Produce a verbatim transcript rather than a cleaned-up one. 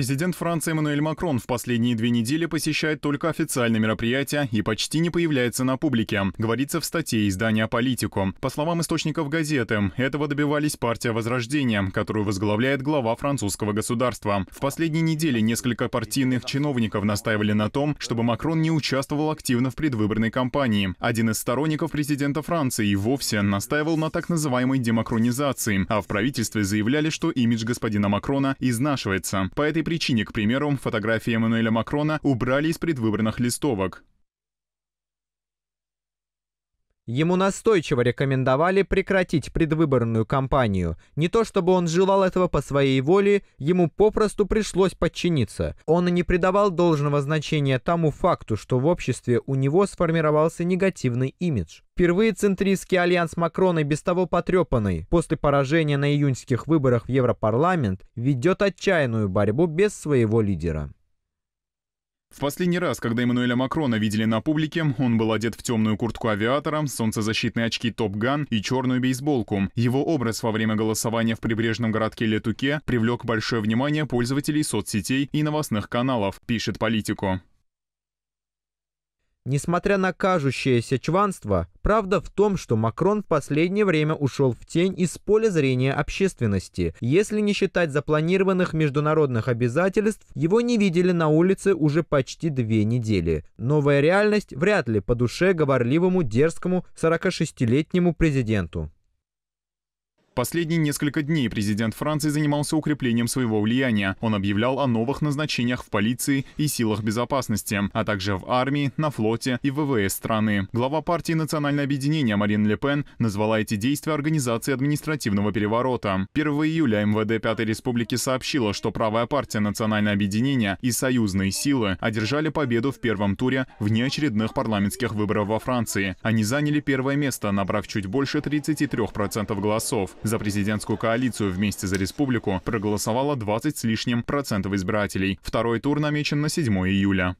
Президент Франции Эммануэль Макрон в последние две недели посещает только официальные мероприятия и почти не появляется на публике, говорится в статье издания «Политико». По словам источников газеты, этого добивались партия «Возрождение», которую возглавляет глава французского государства. В последние недели несколько партийных чиновников настаивали на том, чтобы Макрон не участвовал активно в предвыборной кампании. Один из сторонников президента Франции и вовсе настаивал на так называемой демакронизации, а в правительстве заявляли, что имидж господина Макрона изнашивается. По этой причине, к примеру, фотографии Эммануэля Макрона убрали из предвыборных листовок. Ему настойчиво рекомендовали прекратить предвыборную кампанию. Не то чтобы он желал этого по своей воле, ему попросту пришлось подчиниться. Он и не придавал должного значения тому факту, что в обществе у него сформировался негативный имидж. Впервые центристский альянс Макрона, без того потрепанный после поражения на июньских выборах в Европарламент, ведет отчаянную борьбу без своего лидера. В последний раз, когда Эммануэля Макрона видели на публике, он был одет в темную куртку авиатора, солнцезащитные очки «Топ-Ган» и черную бейсболку. Его образ во время голосования в прибрежном городке Летуке привлек большое внимание пользователей соцсетей и новостных каналов, пишет «Политико». Несмотря на кажущееся чванство, правда в том, что Макрон в последнее время ушел в тень из поля зрения общественности. Если не считать запланированных международных обязательств, его не видели на улице уже почти две недели. Новая реальность вряд ли по душе говорливому, дерзкому сорокашестилетнему президенту. Последние несколько дней президент Франции занимался укреплением своего влияния. Он объявлял о новых назначениях в полиции и силах безопасности, а также в армии, на флоте и в ВВС страны. Глава партии «Национальное объединение» Марин Лепен назвала эти действия организацией административного переворота. первого июля МВД Пятой Республики сообщила, что правая партия «Национальное объединение» и союзные силы одержали победу в первом туре внеочередных парламентских выборов во Франции. Они заняли первое место, набрав чуть больше тридцати трёх процентов голосов. За президентскую коалицию «Вместе за республику» проголосовало двадцать с лишним процентов избирателей. Второй тур намечен на седьмое июля.